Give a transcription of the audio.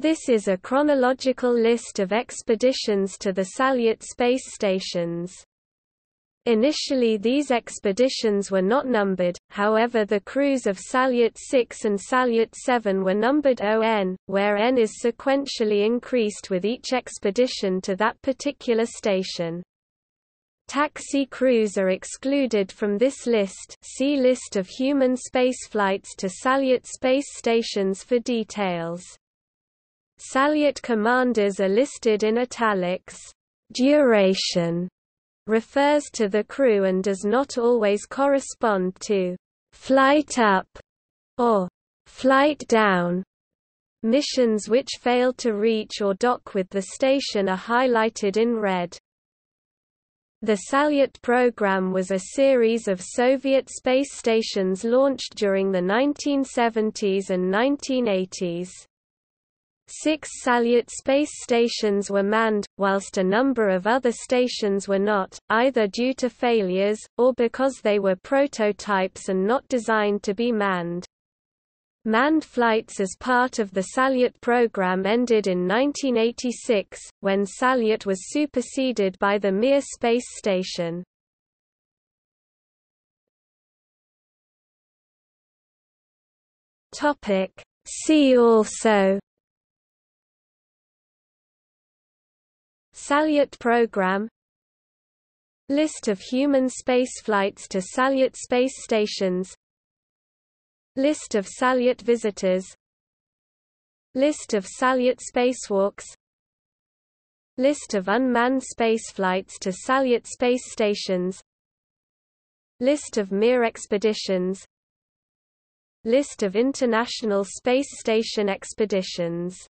This is a chronological list of expeditions to the Salyut space stations. Initially these expeditions were not numbered, however the crews of Salyut 6 and Salyut 7 were numbered EO-n, where n is sequentially increased with each expedition to that particular station. Taxi crews are excluded from this list. See list of human spaceflights to Salyut space stations for details. Salyut commanders are listed in italics. Duration refers to the crew and does not always correspond to flight up or flight down. Missions which fail to reach or dock with the station are highlighted in red. The Salyut program was a series of Soviet space stations launched during the 1970s and 1980s. 6 Salyut space stations were manned, whilst a number of other stations were not, either due to failures, or because they were prototypes and not designed to be manned. Manned flights as part of the Salyut program ended in 1986, when Salyut was superseded by the Mir space station. See also Salyut program. List of human spaceflights to Salyut space stations. List of Salyut visitors. List of Salyut spacewalks. List of unmanned spaceflights to Salyut space stations. List of Mir expeditions. List of International Space Station expeditions.